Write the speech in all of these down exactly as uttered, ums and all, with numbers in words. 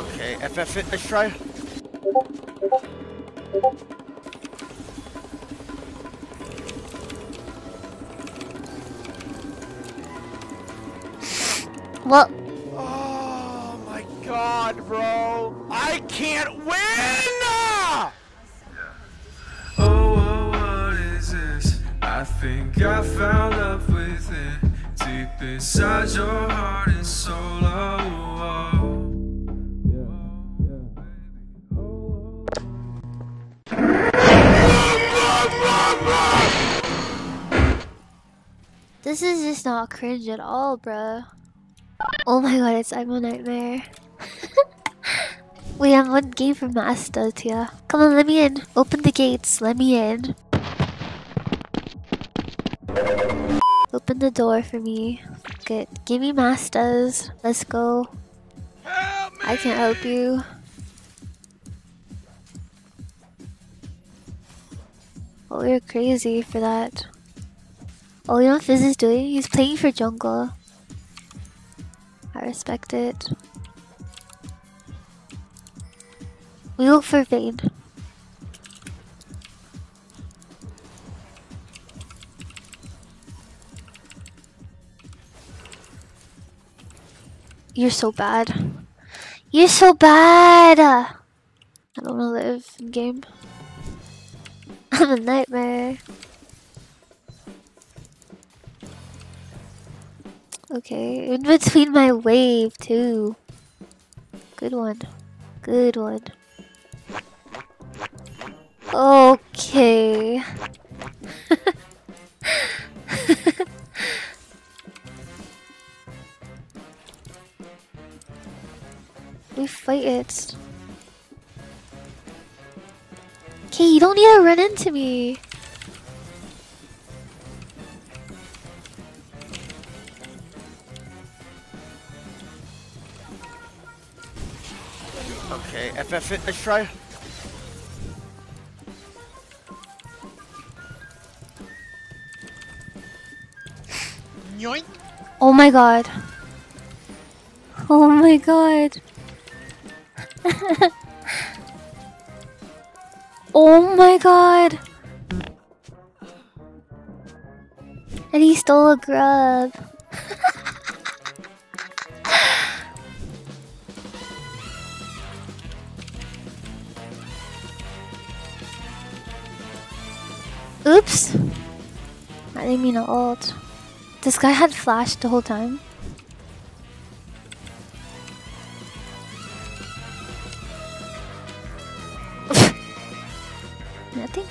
Okay, F F it, let's try. What? Oh my god, bro! I can't win! Yeah. Oh, oh, what is this? I think I fell up with it. Deep inside your heart and soul. Oh, oh. This is just not cringe at all, bro. Oh my god, it's I'm a nightmare. We have one game for Master, Tia. Come on, let me in. Open the gates, let me in. Open the door for me. Good. Give me Masters. Let's go. Help me. I can't help you. Oh, you're crazy for that. Oh, you know what Fizz is doing? He's playing for jungle. I respect it. We look for Vayne. You're so bad. You're so bad! I don't wanna live in game. I'm a nightmare. Okay, in between my wave too. Good one. Good one. Okay. We fight it. Okay, you don't need to run into me. Okay, F F it, let's try. Yoink. Oh my god. Oh my god. Oh my god. And he stole a grub. Oops! I didn't mean to ult. This guy had flash the whole time. Nothing.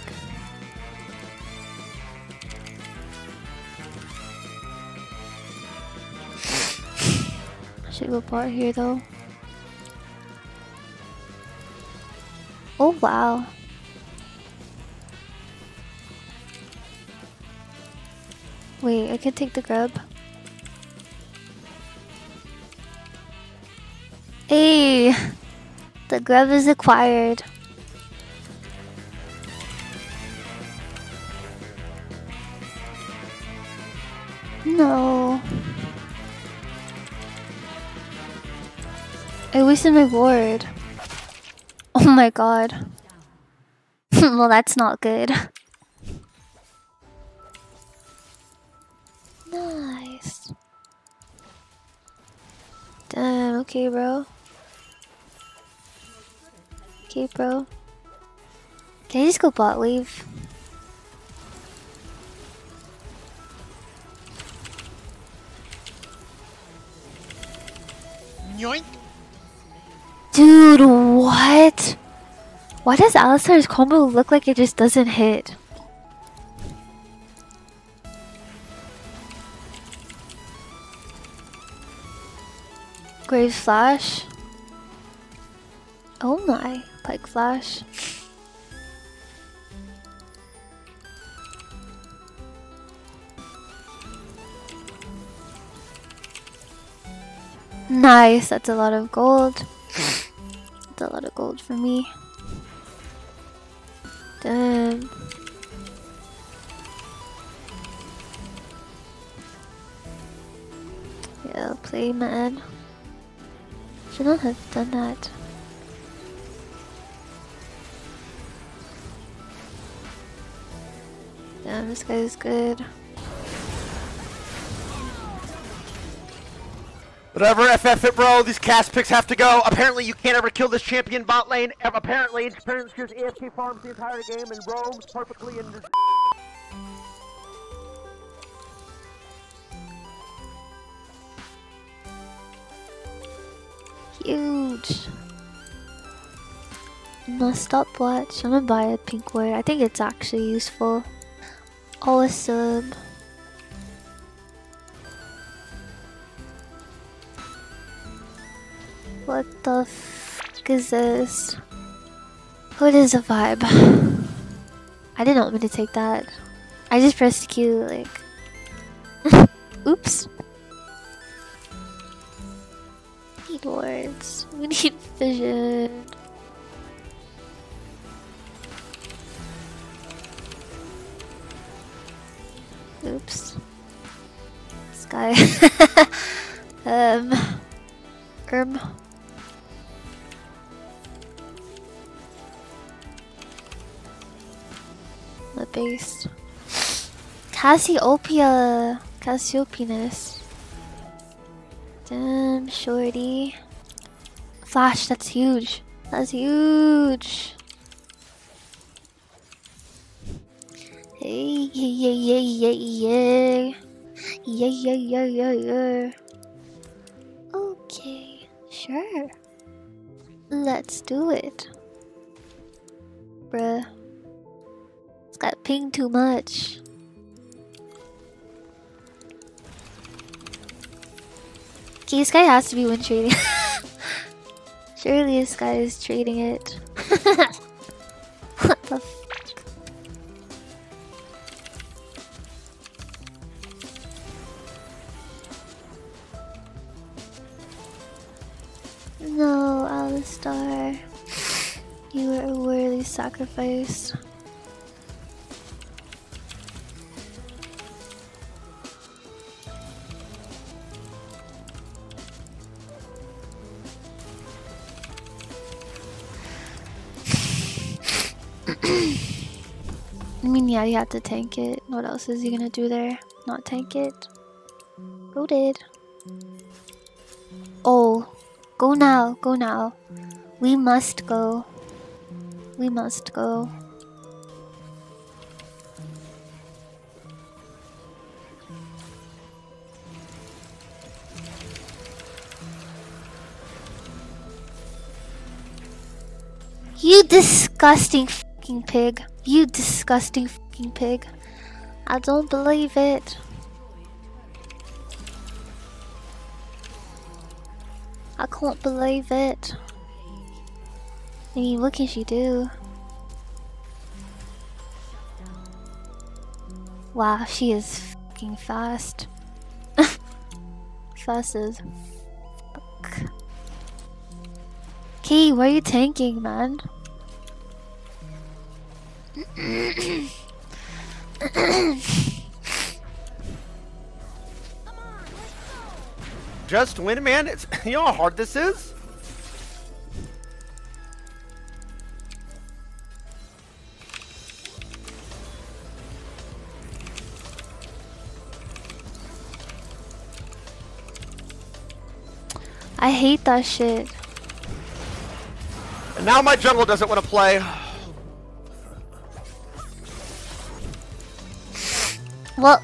I should go part here though. Oh wow. Wait, I can take the grub. Hey! The grub is acquired. No. I wasted my ward. Oh my god. Well, that's not good. Nice. Damn, okay, bro. Okay, bro. Can I just go bot wave? Yoink. Dude, what? Why does Alistar's combo look like it just doesn't hit? Grave flash. Oh my, Pike flash. Nice, that's a lot of gold. That's a lot of gold for me. Damn. Yeah, play man. I should not have done that. Damn, this guy is good. Whatever, F F it, bro. These cast picks have to go. Apparently, you can't ever kill this champion bot lane. Apparently, experience because A F K farms the entire game and roams perfectly in this. Huge. The stopwatch. I'm gonna buy a pink word. I think it's actually useful. Awesome. What the f is this? What is a vibe? I did not mean to take that. I just pressed Q, like. Oops. We need words. We need vision. Oops. This guy. um. Erm. The base. Cassiopeia. Cassiopinus. Damn, shorty. Flash, that's huge. That's huge. Hey, yeah, yeah, yeah, yeah. Yeah, yeah, yeah, yeah, yeah. Okay, sure. Let's do it. Bruh. It's got pinged too much. Okay, this guy has to be win trading. Surely this guy is trading it. What the f? No, Alistar. You were a worthy sacrifice. I mean, yeah, you have to tank it. What else is he gonna do there? Not tank it. Goated. Oh. Go now, go now. We must go. We must go. You disgusting fucking pig. You disgusting fucking pig. I don't believe it. I can't believe it. I mean, what can she do? Wow, she is fucking fast. Fast as fuck. Key, why are you tanking, man? Just win, man. It's, you know how hard this is? I hate that shit. And now my jungle doesn't want to play. Well,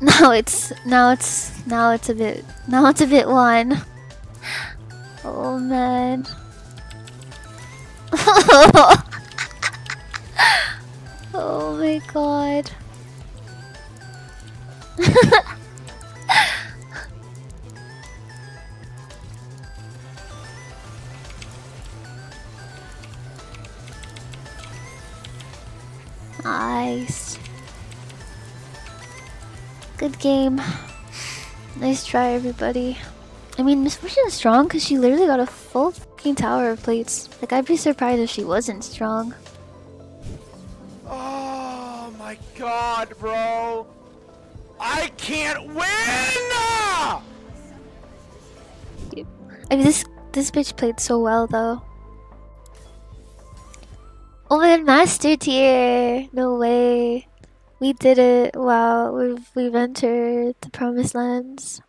now it's, now it's, now it's a bit, now it's a bit one. Oh man. Oh my god. Nice. Good game. Nice try, everybody. I mean, Miss Fortune is strong because she literally got a full fucking tower of plates. Like, I'd be surprised if she wasn't strong. Oh my god, bro. I can't win! I mean, this, this bitch played so well, though. Oh my god, master tier! No way. We did it. Wow, we've, we've entered the promised lands.